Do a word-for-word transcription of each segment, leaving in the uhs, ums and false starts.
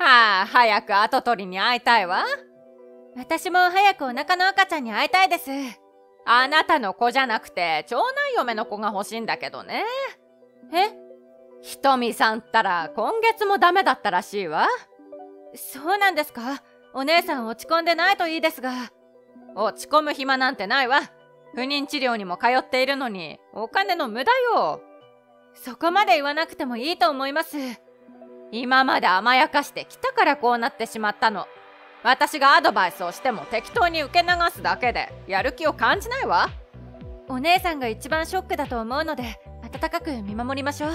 ああ、早く跡取りに会いたいわ。私も早くお腹の赤ちゃんに会いたいです。あなたの子じゃなくて、長男嫁の子が欲しいんだけどね。え？ひとみさんったら今月もダメだったらしいわ。そうなんですか？お姉さん落ち込んでないといいですが。落ち込む暇なんてないわ。不妊治療にも通っているのに、お金の無駄よ。そこまで言わなくてもいいと思います。今まで甘やかしてきたからこうなってしまったの。私がアドバイスをしても適当に受け流すだけでやる気を感じないわ。お姉さんが一番ショックだと思うので、温かく見守りましょう。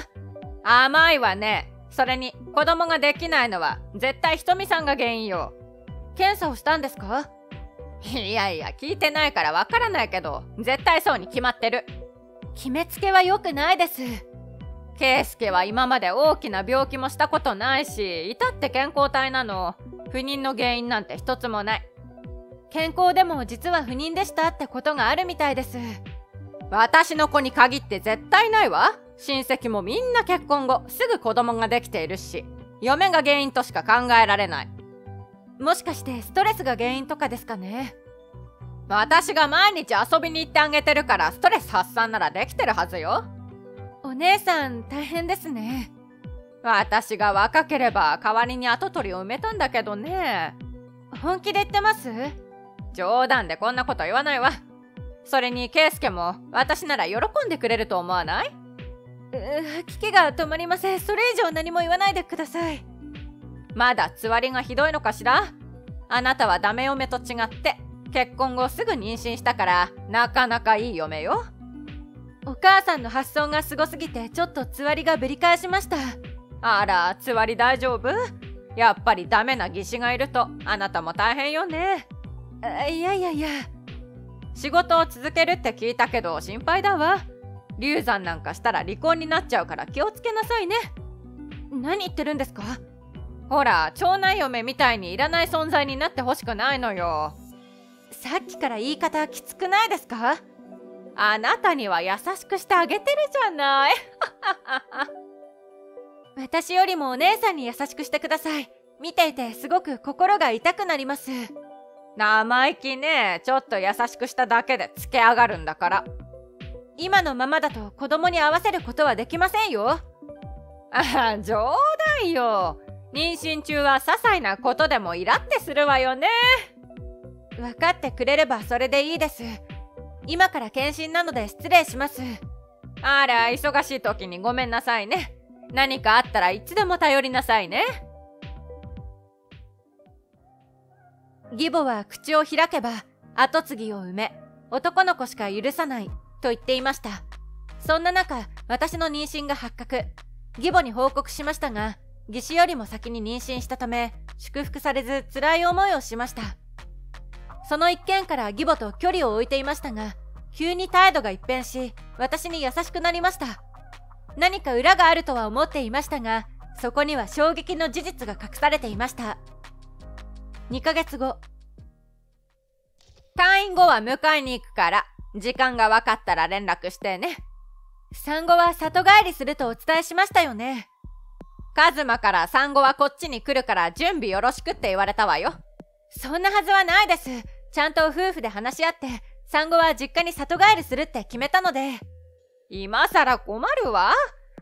甘いわね。それに子供ができないのは絶対ひとみさんが原因よ。検査をしたんですか？いやいや、聞いてないからわからないけど、絶対そうに決まってる。決めつけは良くないです。圭介は今まで大きな病気もしたことないし、至って健康体なの。不妊の原因なんて一つもない。健康でも実は不妊でしたってことがあるみたいです。私の子に限って絶対ないわ。親戚もみんな結婚後すぐ子供ができているし、嫁が原因としか考えられない。もしかしてストレスが原因とかですかね。私が毎日遊びに行ってあげてるから、ストレス発散ならできてるはずよ。お姉さん大変ですね。私が若ければ代わりに跡取りを埋めたんだけどね。本気で言ってます？冗談でこんなこと言わないわ。それに圭介も私なら喜んでくれると思わない？う、吐き気が止まりません。それ以上何も言わないでください。まだつわりがひどいのかしら？あなたはダメ嫁と違って結婚後すぐ妊娠したから、なかなかいい嫁よ。お母さんの発想がすごすぎて、ちょっとつわりがぶり返しました。あら、つわり大丈夫？やっぱりダメな義手がいるとあなたも大変よね。いやいやいや、仕事を続けるって聞いたけど心配だわ。流産なんかしたら離婚になっちゃうから気をつけなさいね。何言ってるんですか？ほら、長男嫁みたいにいらない存在になってほしくないのよ。さっきから言い方きつくないですか？あなたには優しくしてあげてるじゃない。私よりもお姉さんに優しくしてください。見ていてすごく心が痛くなります。生意気ね。ちょっと優しくしただけでつけ上がるんだから。今のままだと子供に合わせることはできませんよ。ああ、冗談よ。妊娠中は些細なことでもイラってするわよね。分かってくれればそれでいいです。今から検診なので失礼します。あら、忙しい時にごめんなさいね。何かあったらいつでも頼りなさいね。義母は口を開けば跡継ぎを産め、男の子しか許さないと言っていました。そんな中、私の妊娠が発覚。義母に報告しましたが、義手よりも先に妊娠したため祝福されず辛い思いをしました。その一件から義母と距離を置いていましたが、急に態度が一変し、私に優しくなりました。何か裏があるとは思っていましたが、そこには衝撃の事実が隠されていました。にかげつご、退院後は迎えに行くから時間が分かったら連絡してね。産後は里帰りするとお伝えしましたよね。カズマから産後はこっちに来るから準備よろしくって言われたわよ。そんなはずはないです。ちゃんと夫婦で話し合って産後は実家に里帰りするって決めたので。今さら困るわ。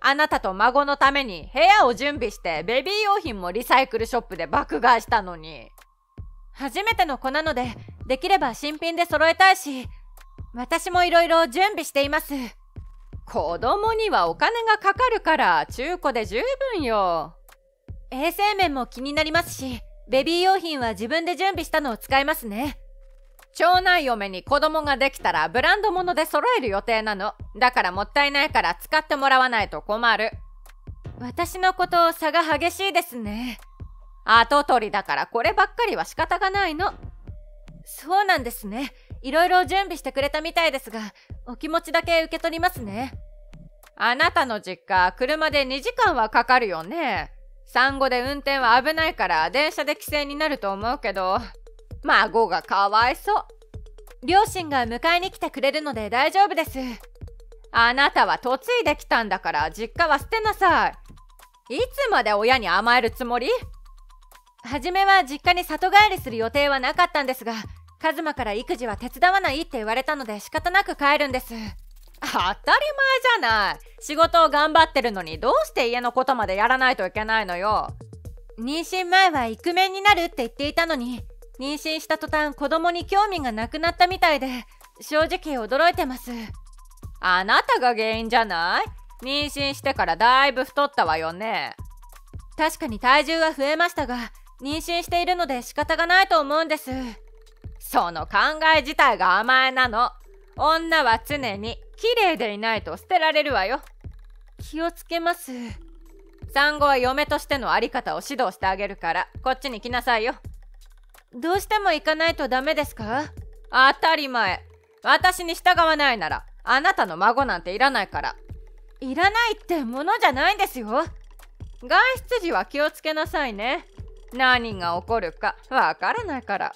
あなたと孫のために部屋を準備してベビー用品もリサイクルショップで爆買いしたのに。初めての子なので、できれば新品で揃えたいし、私もいろいろ準備しています。子供にはお金がかかるから中古で十分よ。衛生面も気になりますし、ベビー用品は自分で準備したのを使いますね。長男嫁に子供ができたらブランド物で揃える予定なの。だからもったいないから使ってもらわないと困る。私のこと差が激しいですね。後取りだからこればっかりは仕方がないの。そうなんですね。いろいろ準備してくれたみたいですが、お気持ちだけ受け取りますね。あなたの実家、車でにじかんはかかるよね。産後で運転は危ないから電車で帰省になると思うけど。孫がかわいそう。両親が迎えに来てくれるので大丈夫です。あなたは嫁いできたんだから実家は捨てなさい。いつまで親に甘えるつもり？初めは実家に里帰りする予定はなかったんですが、カズマから育児は手伝わないって言われたので仕方なく帰るんです。当たり前じゃない。仕事を頑張ってるのにどうして家のことまでやらないといけないのよ。妊娠前はイクメンになるって言っていたのに、妊娠した途端子供に興味がなくなったみたいで、正直驚いてます。あなたが原因じゃない？妊娠してからだいぶ太ったわよね。確かに体重は増えましたが、妊娠しているので仕方がないと思うんです。その考え自体が甘えなの。女は常に綺麗でいないと捨てられるわよ。気をつけます。産後は嫁としてのあり方を指導してあげるから、こっちに来なさいよ。どうしても行かないとダメですか？当たり前。私に従わないならあなたの孫なんていらないから。いらないってものじゃないんですよ。外出時は気をつけなさいね。何が起こるかわからないから。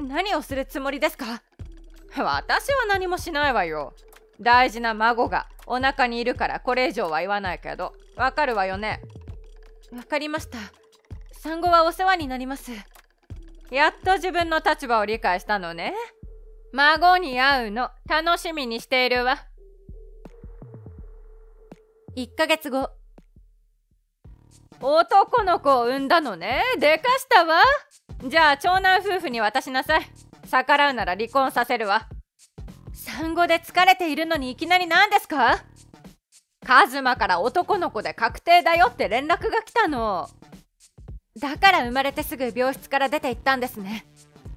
何をするつもりですか？私は何もしないわよ。大事な孫がお腹にいるからこれ以上は言わないけど、わかるわよね。わかりました。産後はお世話になります。やっと自分の立場を理解したのね。孫に会うの楽しみにしているわ。いっかげつご。男の子を産んだのね。でかしたわ。じゃあ長男夫婦に渡しなさい。逆らうなら離婚させるわ。産後で疲れているのにいきなり何ですか？カズマから男の子で確定だよって連絡が来たの。だから生まれてすぐ病室から出て行ったんですね。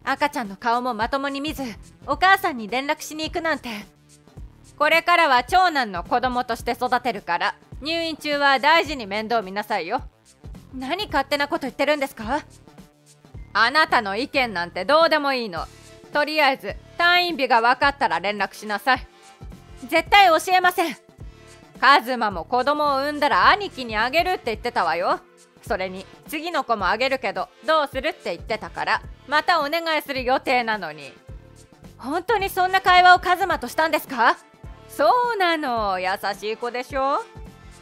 赤ちゃんの顔もまともに見ず、お母さんに連絡しに行くなんて。これからは長男の子供として育てるから、入院中は大事に面倒見なさいよ。何勝手なこと言ってるんですか？あなたの意見なんてどうでもいいの。とりあえず退院日が分かったら連絡しなさい。絶対教えません。カズマも子供を産んだら兄貴にあげるって言ってたわよ。それに次の子もあげるけどどうするって言ってたから、またお願いする予定なのに。本当にそんな会話をカズマとしたんですか？そうなの。優しい子でしょ。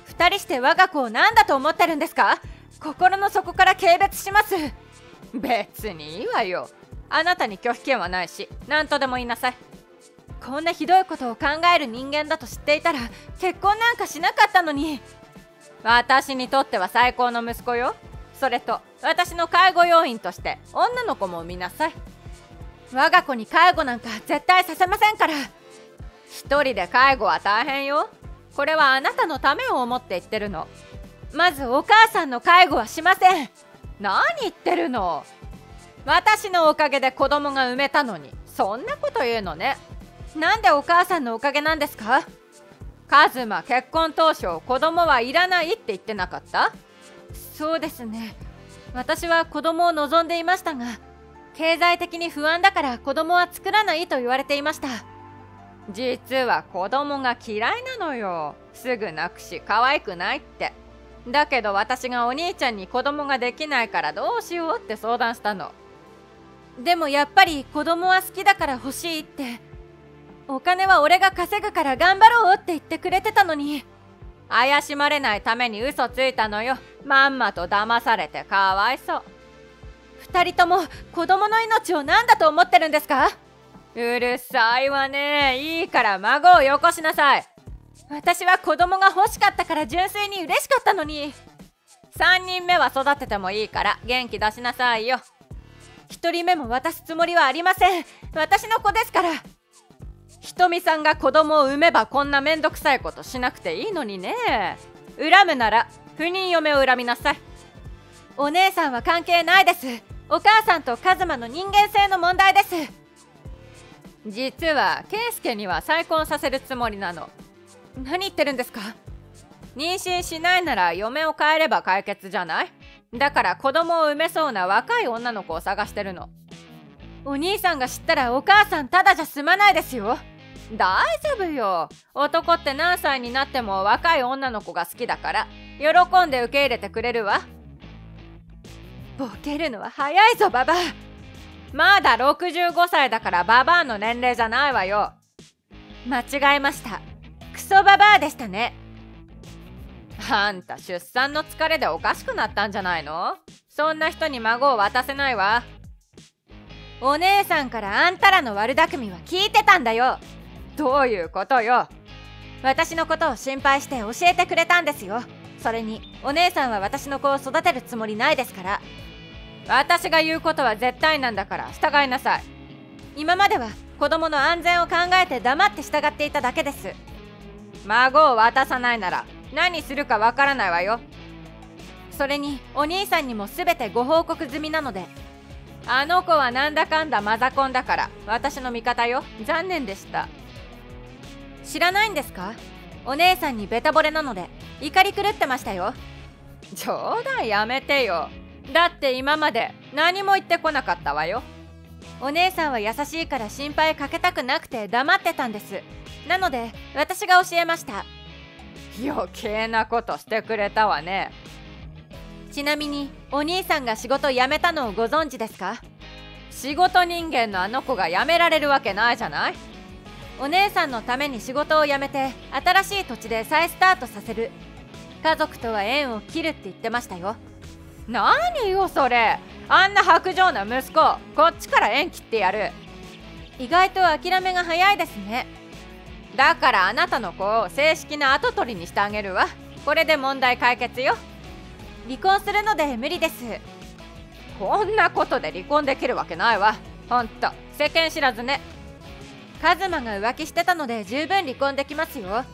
ふたりして我が子を何だと思ってるんですか？心の底から軽蔑します。別にいいわよ。あなたに拒否権はないし、何とでも言いなさい。こんなひどいことを考える人間だと知っていたら結婚なんかしなかったのに。私にとっては最高の息子よ。それと私の介護要員として女の子も産みなさい。我が子に介護なんか絶対させませんから。一人で介護は大変よ。これはあなたのためを思って言ってるの。まずお母さんの介護はしません。何言ってるの。私のおかげで子供が産めたのにそんなこと言うのね。なんでお母さんのおかげなんですか？カズマ結婚当初子供はいらないって言ってなかった？そうですね。私は子供を望んでいましたが、経済的に不安だから子供は作らないと言われていました。実は子供が嫌いなのよ。すぐ泣くし可愛くないって。だけど私がお兄ちゃんに子供ができないからどうしようって相談したの。でもやっぱり子供は好きだから欲しいって、お金は俺が稼ぐから頑張ろうって言ってくれてたのに。怪しまれないために嘘ついたのよ。まんまと騙されてかわいそう。ふたりとも子供の命を何だと思ってるんですか？うるさいわね。いいから孫をよこしなさい。私は子供が欲しかったから純粋に嬉しかったのに。さんにんめは育ててもいいから元気出しなさいよ。ひとりめも渡すつもりはありません。私の子ですから。ひとみさんが子供を産めばこんなめんどくさいことしなくていいのにね。恨むなら不妊嫁を恨みなさい。お姉さんは関係ないです。お母さんとカズマの人間性の問題です。実は圭介には再婚させるつもりなの。何言ってるんですか？妊娠しないなら嫁を変えれば解決じゃない？だから子供を産めそうな若い女の子を探してるの。お兄さんが知ったらお母さんただじゃ済まないですよ。大丈夫よ。男って何歳になっても若い女の子が好きだから喜んで受け入れてくれるわ。ボケるのは早いぞババア。まだろくじゅうごさいだからババアの年齢じゃないわよ。間違えました。クソババアでしたね。あんた出産の疲れでおかしくなったんじゃないの？そんな人に孫を渡せないわ。お姉さんからあんたらの悪巧みは聞いてたんだよ。どういうことよ。私のことを心配して教えてくれたんですよ。それにお姉さんは私の子を育てるつもりないですから。私が言うことは絶対なんだから従いなさい。今までは子供の安全を考えて黙って従っていただけです。孫を渡さないなら何するかわからないわよ。それにお兄さんにも全てご報告済みなので。あの子はなんだかんだマザコンだから私の味方よ。残念でした。知らないんですか？お姉さんにベタ惚れなので怒り狂ってましたよ。冗談やめてよ。だって今まで何も言ってこなかったわよ。お姉さんは優しいから心配かけたくなくて黙ってたんです。なので私が教えました。余計なことしてくれたわね。ちなみにお兄さんが仕事辞めたのをご存知ですか？仕事人間のあの子が辞められるわけないじゃない。お姉さんのために仕事を辞めて新しい土地で再スタートさせる、家族とは縁を切るって言ってましたよ。何よそれ。あんな薄情な息子、こっちから縁切ってやる。意外と諦めが早いですね。だからあなたの子を正式な跡取りにしてあげるわ。これで問題解決よ。離婚するので無理です。こんなことで離婚できるわけないわ。ほんと世間知らずね。カズマが浮気してたので十分離婚できますよ。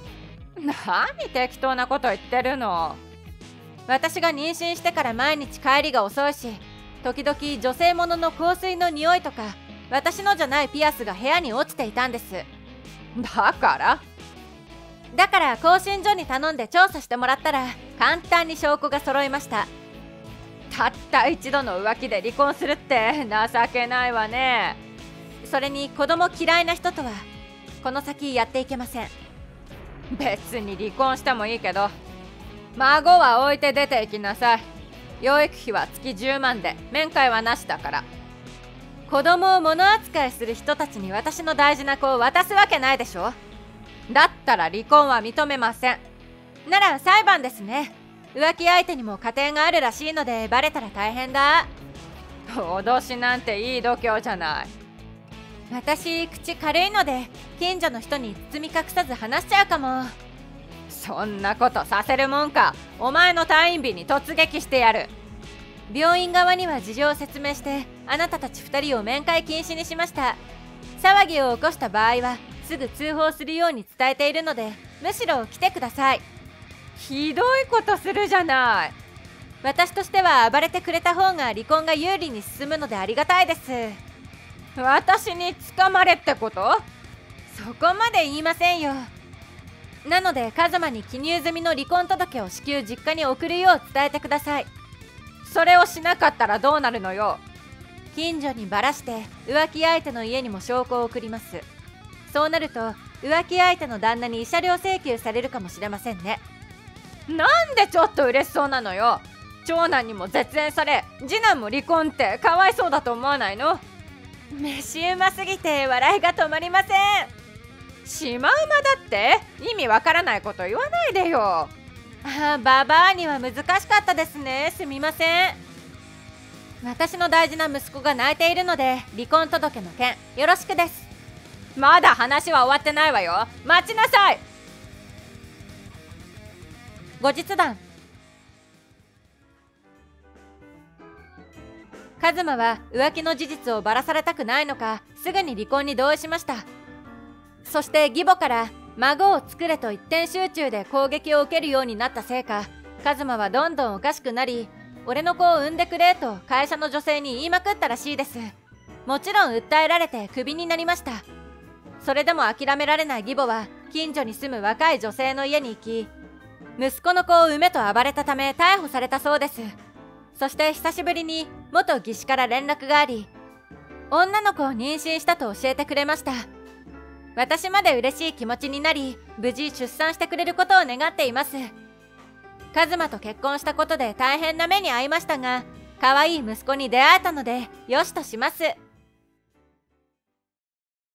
何適当なこと言ってるの。私が妊娠してから毎日帰りが遅いし、時々女性ものの香水の匂いとか私のじゃないピアスが部屋に落ちていたんです。だからだから更新所に頼んで調査してもらったら簡単に証拠が揃いました。たった一度の浮気で離婚するって情けないわね。それに子供嫌いな人とはこの先やっていけません。別に離婚してもいいけど孫は置いて出ていきなさい。養育費は月じゅうまんで面会はなしだから。子供を物扱いする人たちに私の大事な子を渡すわけないでしょ。だったら離婚は認めません。なら裁判ですね。浮気相手にも家庭があるらしいのでバレたら大変だ。脅しなんていい度胸じゃない。私口軽いので近所の人に包み隠さず話しちゃうかも。そんなことさせるもんか。お前の退院日に突撃してやる。病院側には事情を説明してあなたたちふたりを面会禁止にしました。騒ぎを起こした場合はすぐ通報するように伝えているのでむしろ来てください。ひどいことするじゃない。私としては暴れてくれた方が離婚が有利に進むのでありがたいです。私に掴まれってこと？そこまで言いませんよ。なのでカズマに記入済みの離婚届を至急実家に送るよう伝えてください。それをしなかったらどうなるのよ。近所にばらして浮気相手の家にも証拠を送ります。そうなると浮気相手の旦那に慰謝料請求されるかもしれませんね。なんでちょっと嬉しそうなのよ。長男にも絶縁され次男も離婚ってかわいそうだと思わないの？飯うますぎて笑いが止まりません。シマウマだって意味わからないこと言わないでよ。ああ、ババアには難しかったですね。すみません。私の大事な息子が泣いているので離婚届の件よろしくです。まだ話は終わってないわよ。待ちなさい。後日談。カズマは浮気の事実をばらされたくないのかすぐに離婚に同意しました。そして義母から孫を作れと一点集中で攻撃を受けるようになったせいか、カズマはどんどんおかしくなり、俺の子を産んでくれと会社の女性に言いまくったらしいです。もちろん訴えられてクビになりました。それでも諦められない義母は近所に住む若い女性の家に行き、息子の子を産めと暴れたため逮捕されたそうです。そして久しぶりに元技師から連絡があり、女の子を妊娠したと教えてくれました。私まで嬉しい気持ちになり、無事出産してくれることを願っています。カズマと結婚したことで大変な目に遭いましたが、可愛い息子に出会えたのでよしとします。